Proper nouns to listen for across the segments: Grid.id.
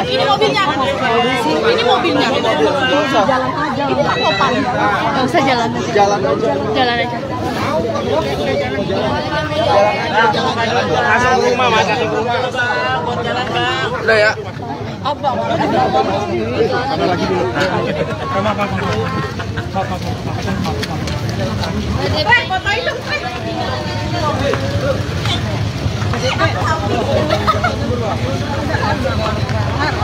Ini mobilnya. Ini mobilnya. Jalan aja. Ini Pak Kopan. Enggak usah jalan. Jalan aja. Jalan aja. Masuk rumah, masuk rumah. Udah ya. Abang, ada lagi dulu.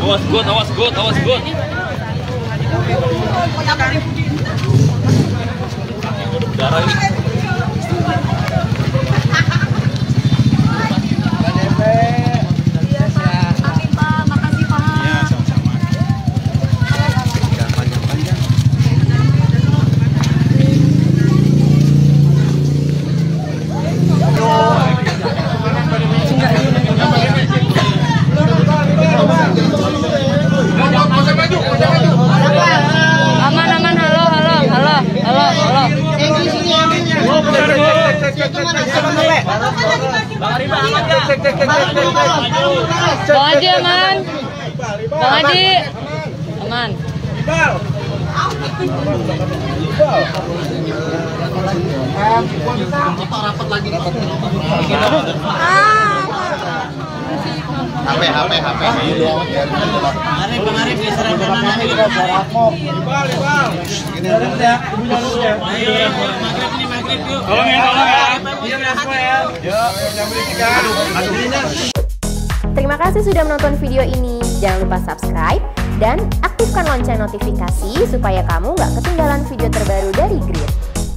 Awas good. Darah ini. Bang Haji aman. Bang Haji aman. HP. Kemarin diserang kanan ini Terima kasih sudah menonton video ini. Jangan lupa subscribe dan aktifkan lonceng notifikasi supaya kamu nggak ketinggalan video terbaru dari Grid.